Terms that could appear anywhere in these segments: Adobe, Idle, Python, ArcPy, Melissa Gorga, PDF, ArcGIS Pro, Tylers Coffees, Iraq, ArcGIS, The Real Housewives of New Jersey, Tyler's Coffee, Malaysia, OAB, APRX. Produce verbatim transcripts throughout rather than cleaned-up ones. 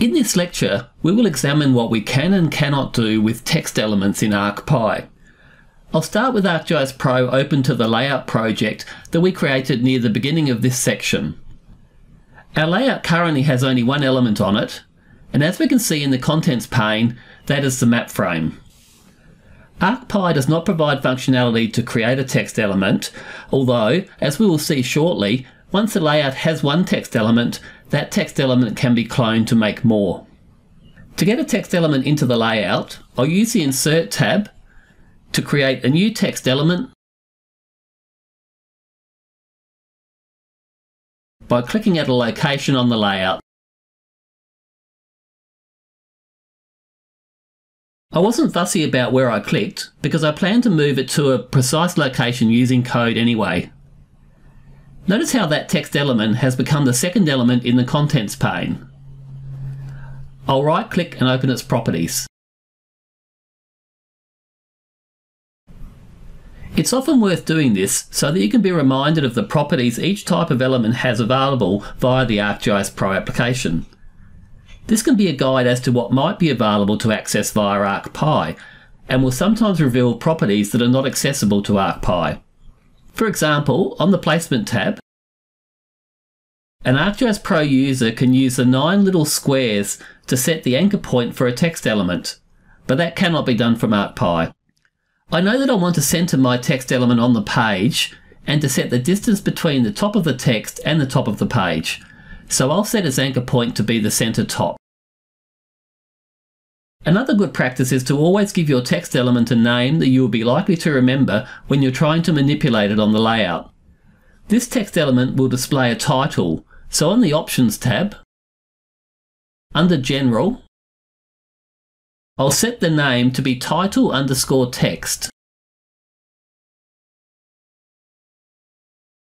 In this lecture, we will examine what we can and cannot do with text elements in ArcPy. I'll start with ArcGIS Pro open to the layout project that we created near the beginning of this section. Our layout currently has only one element on it, and as we can see in the contents pane, that is the map frame. ArcPy does not provide functionality to create a text element, although, as we will see shortly, once the layout has one text element, that text element can be cloned to make more. To get a text element into the layout, I'll use the Insert tab to create a new text element by clicking at a location on the layout. I wasn't fussy about where I clicked because I plan to move it to a precise location using code anyway. Notice how that text element has become the second element in the contents pane. I'll right-click and open its properties. It's often worth doing this so that you can be reminded of the properties each type of element has available via the ArcGIS Pro application. This can be a guide as to what might be available to access via ArcPy, and will sometimes reveal properties that are not accessible to ArcPy. For example, on the Placement tab, an ArcGIS Pro user can use the nine little squares to set the anchor point for a text element, but that cannot be done from ArcPy. I know that I want to centre my text element on the page and to set the distance between the top of the text and the top of the page, so I'll set its anchor point to be the centre top. Another good practice is to always give your text element a name that you will be likely to remember when you're trying to manipulate it on the layout. This text element will display a title, so on the Options tab, under General, I'll set the name to be title underscore text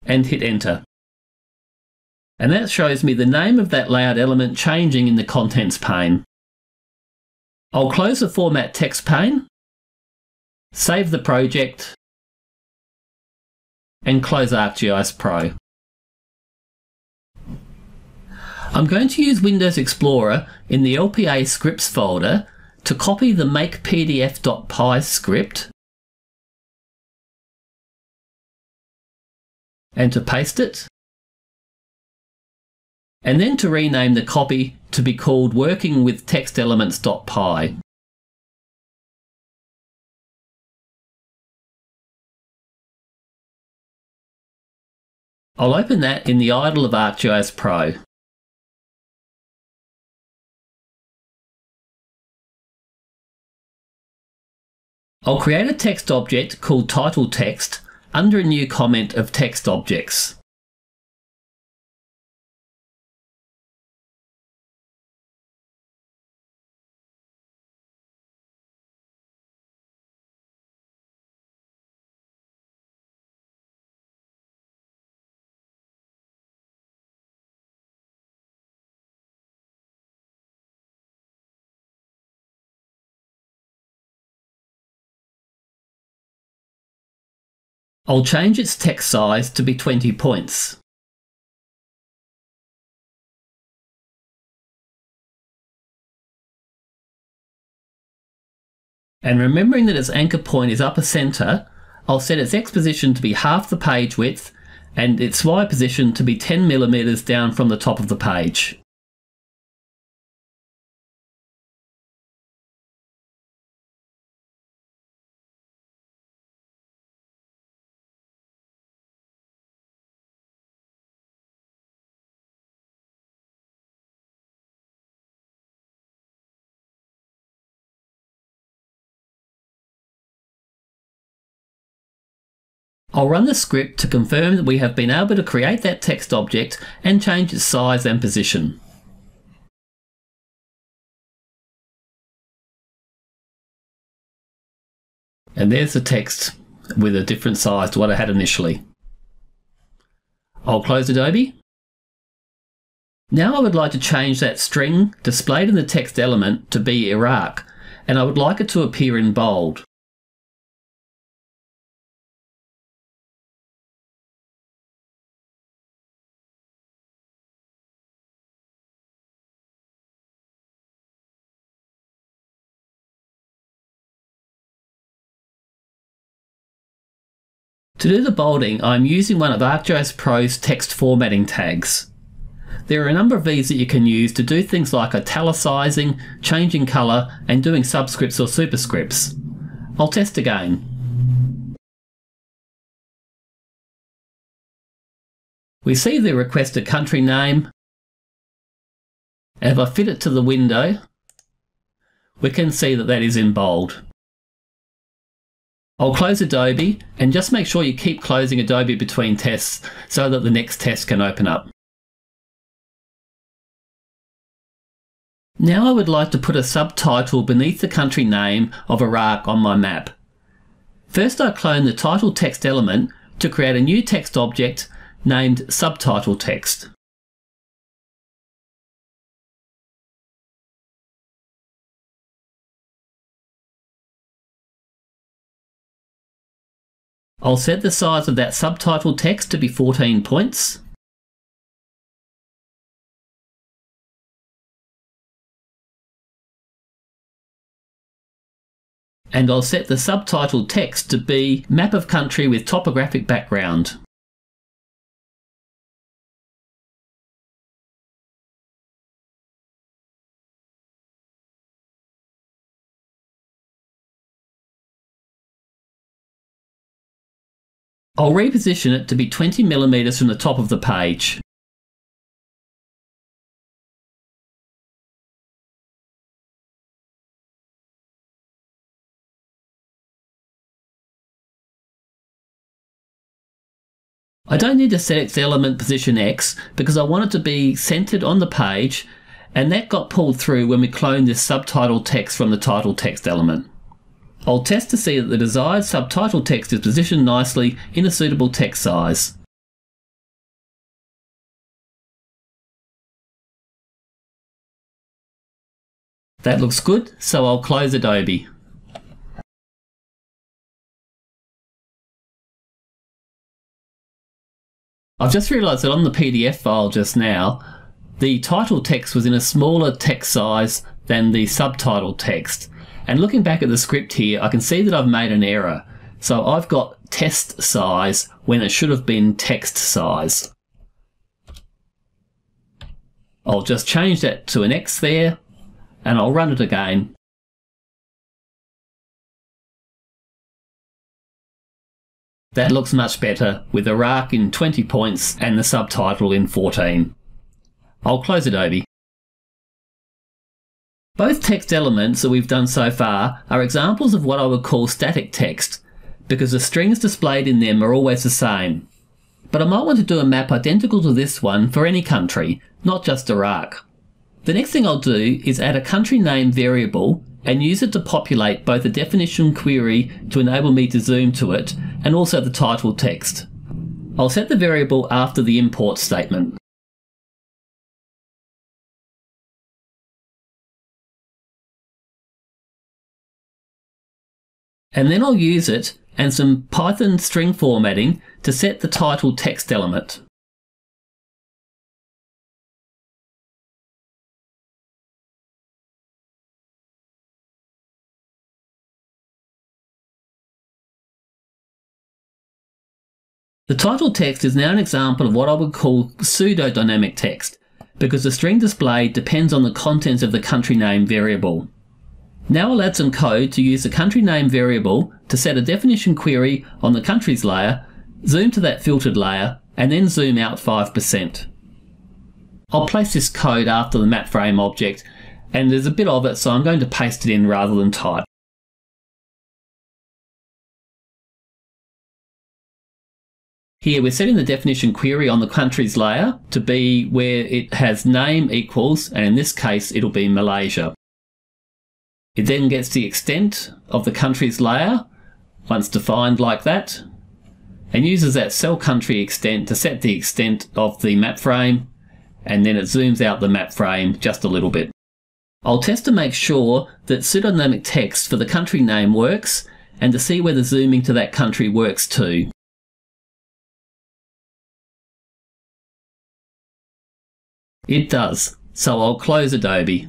and hit Enter. And that shows me the name of that layout element changing in the contents pane. I'll close the Format Text pane, save the project, and close ArcGIS Pro. I'm going to use Windows Explorer in the L P A Scripts folder to copy the Make P D F dot P Y script and to paste it, and then to rename the copy to be called working with text elements dot P Y. I'll open that in the idle of ArcGIS Pro. I'll create a text object called title text under a new comment of text objects. I'll change its text size to be twenty points. And remembering that its anchor point is upper centre, I'll set its X position to be half the page width and its Y position to be ten millimeters down from the top of the page. I'll run the script to confirm that we have been able to create that text object and change its size and position. And there's the text with a different size to what I had initially. I'll close Adobe. Now I would like to change that string displayed in the text element to be Iraq, and I would like it to appear in bold. To do the bolding, I'm using one of ArcGIS Pro's text formatting tags. There are a number of these that you can use to do things like italicising, changing colour, and doing subscripts or superscripts. I'll test again. We see the requested country name. If I fit it to the window, we can see that that is in bold. I'll close Adobe, and just make sure you keep closing Adobe between tests so that the next test can open up. Now I would like to put a subtitle beneath the country name of a arc on my map. First I clone the title text element to create a new text object named subtitle text. I'll set the size of that subtitle text to be fourteen points. And I'll set the subtitle text to be Map of Country with Topographic Background. I'll reposition it to be twenty millimeters from the top of the page. I don't need to set its element position X because I want it to be centered on the page, and that got pulled through when we cloned this subtitle text from the title text element. I'll test to see that the desired subtitle text is positioned nicely in a suitable text size. That looks good, so I'll close Adobe. I've just realised that on the P D F file just now, the title text was in a smaller text size than the subtitle text. And looking back at the script here, I can see that I've made an error. So I've got test size when it should have been text size. I'll just change that to an X there, and I'll run it again. That looks much better, with the arc in twenty points and the subtitle in fourteen. I'll close Adobe. Both text elements that we've done so far are examples of what I would call static text, because the strings displayed in them are always the same. But I might want to do a map identical to this one for any country, not just Iraq. The next thing I'll do is add a country name variable and use it to populate both a definition query to enable me to zoom to it, and also the title text. I'll set the variable after the import statement. And then I'll use it and some Python string formatting to set the title text element. The title text is now an example of what I would call pseudo-dynamic text, because the string displayed depends on the contents of the country name variable. Now I'll add some code to use the country name variable to set a definition query on the countries layer, zoom to that filtered layer, and then zoom out five percent. I'll place this code after the map frame object, and there's a bit of it, so I'm going to paste it in rather than type. Here we're setting the definition query on the countries layer to be where it has name equals, and in this case it'll be Malaysia. It then gets the extent of the countries layer, once defined like that, and uses that cell country extent to set the extent of the map frame, and then it zooms out the map frame just a little bit. I'll test to make sure that pseudodynamic text for the country name works, and to see whether zooming to that country works too. It does, so I'll close Adobe.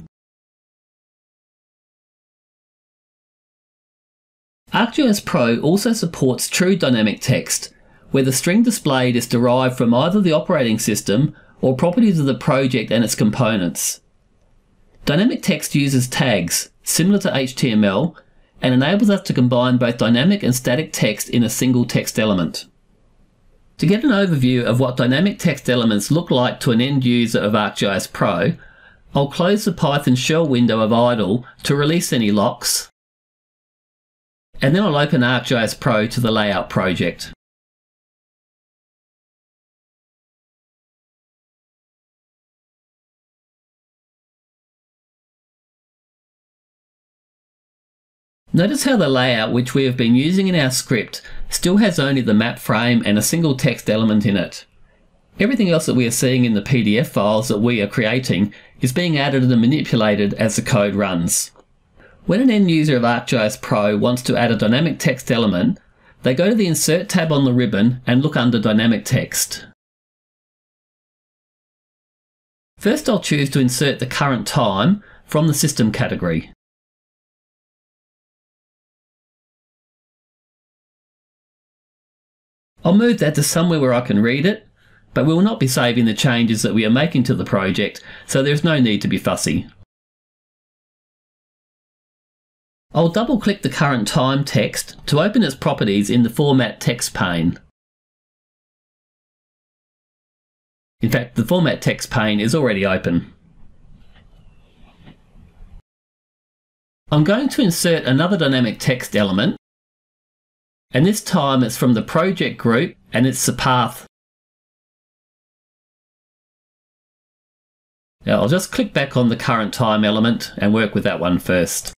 ArcGIS Pro also supports true dynamic text, where the string displayed is derived from either the operating system or properties of the project and its components. Dynamic text uses tags, similar to H T M L, and enables us to combine both dynamic and static text in a single text element. To get an overview of what dynamic text elements look like to an end user of ArcGIS Pro, I'll close the Python shell window of Idle to release any locks, and then I'll open ArcGIS Pro to the layout project. Notice how the layout which we have been using in our script still has only the map frame and a single text element in it. Everything else that we are seeing in the P D F files that we are creating is being added and manipulated as the code runs. When an end user of ArcGIS Pro wants to add a dynamic text element, they go to the Insert tab on the ribbon and look under Dynamic Text. First I'll choose to insert the current time from the System category. I'll move that to somewhere where I can read it, but we will not be saving the changes that we are making to the project, so there is no need to be fussy. I'll double-click the current time text to open its properties in the Format Text pane. In fact, the Format Text pane is already open. I'm going to insert another dynamic text element, and this time it's from the project group and it's the path. Now I'll just click back on the current time element and work with that one first.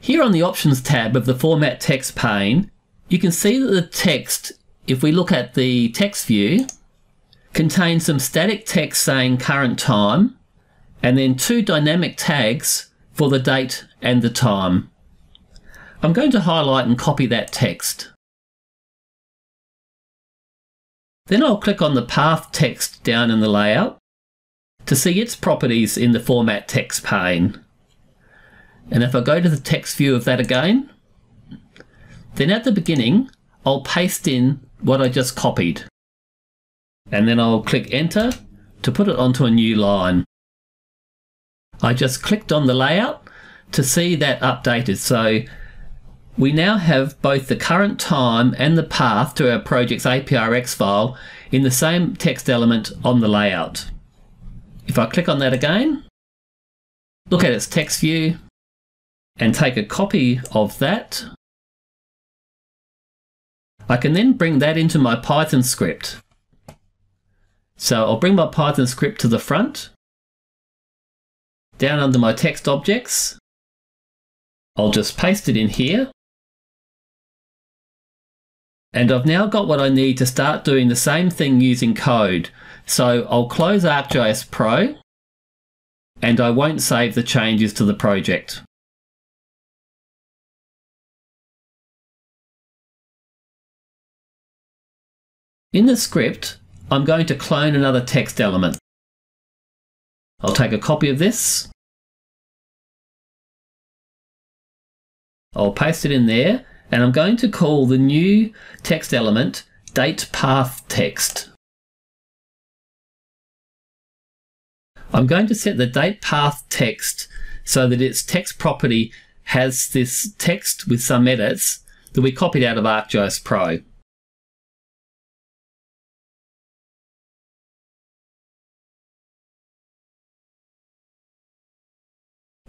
Here on the Options tab of the Format Text pane, you can see that the text, if we look at the text view, contains some static text saying current time and then two dynamic tags for the date and the time. I'm going to highlight and copy that text. Then I'll click on the path text down in the layout to see its properties in the Format Text pane. And if I go to the text view of that again, then at the beginning I'll paste in what I just copied. And then I'll click Enter to put it onto a new line. I just clicked on the layout to see that updated. So we now have both the current time and the path to our project's A P R X file in the same text element on the layout. If I click on that again, look at its text view and take a copy of that, I can then bring that into my Python script. So I'll bring my Python script to the front, down under my text objects, I'll just paste it in here. And I've now got what I need to start doing the same thing using code. So I'll close ArcGIS Pro and I won't save the changes to the project. In the script, I'm going to clone another text element. I'll take a copy of this. I'll paste it in there and I'm going to call the new text element date path text. I'm going to set the date path text so that its text property has this text with some edits that we copied out of ArcGIS Pro.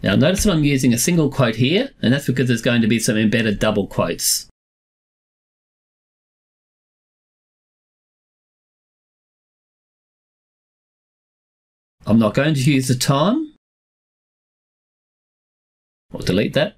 Now notice that I'm using a single quote here, and that's because there's going to be some embedded double quotes. I'm not going to use the time. I'll delete that.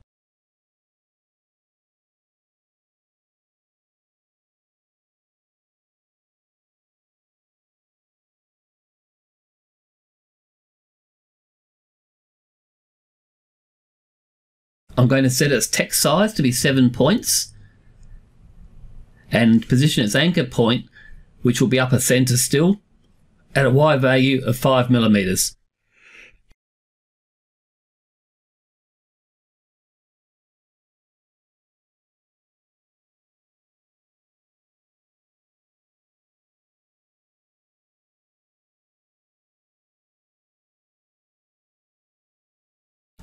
I'm going to set its text size to be seven points and position its anchor point, which will be upper center still, at a Y value of five millimeters.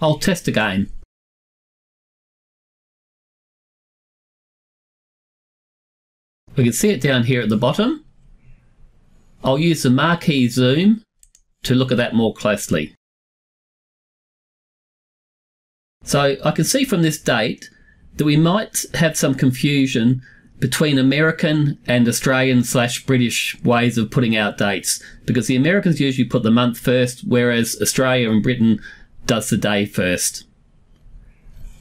I'll test again. We can see it down here at the bottom. I'll use the marquee zoom to look at that more closely. So I can see from this date that we might have some confusion between American and Australian slash British ways of putting out dates, because the Americans usually put the month first, whereas Australia and Britain does the day first.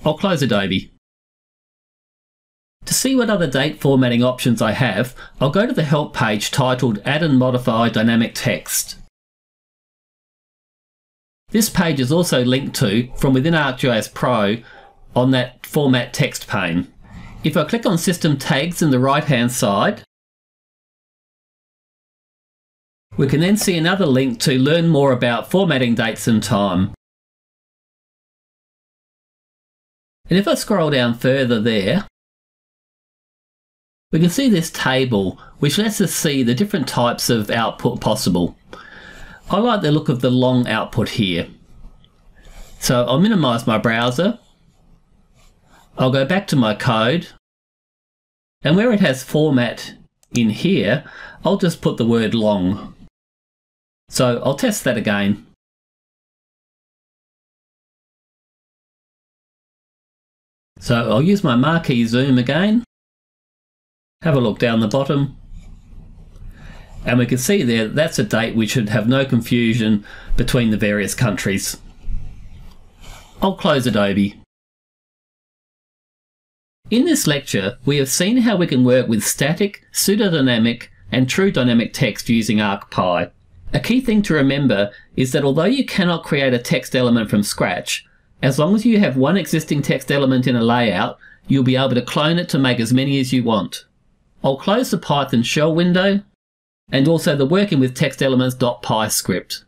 I'll close Adobe. To see what other date formatting options I have, I'll go to the help page titled Add and Modify Dynamic Text. This page is also linked to from within ArcGIS Pro on that Format Text pane. If I click on System Tags in the right hand side, we can then see another link to learn more about formatting dates and time. And if I scroll down further there, we can see this table which lets us see the different types of output possible. I like the look of the long output here. So I'll minimize my browser. I'll go back to my code, and where it has format in here, I'll just put the word long. So I'll test that again. So I'll use my marquee zoom again. Have a look down the bottom. And we can see there that that's a date we should have no confusion between the various countries. I'll close Adobe. In this lecture, we have seen how we can work with static, pseudodynamic and true dynamic text using ArcPy. A key thing to remember is that although you cannot create a text element from scratch, as long as you have one existing text element in a layout, you'll be able to clone it to make as many as you want. I'll close the Python shell window, and also the working with text elements dot p y script.